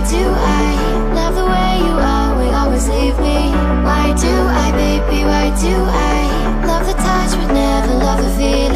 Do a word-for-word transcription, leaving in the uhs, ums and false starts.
Why do I love the way you always, always leave me? Why do I, baby, why do I love the touch but never love the feeling?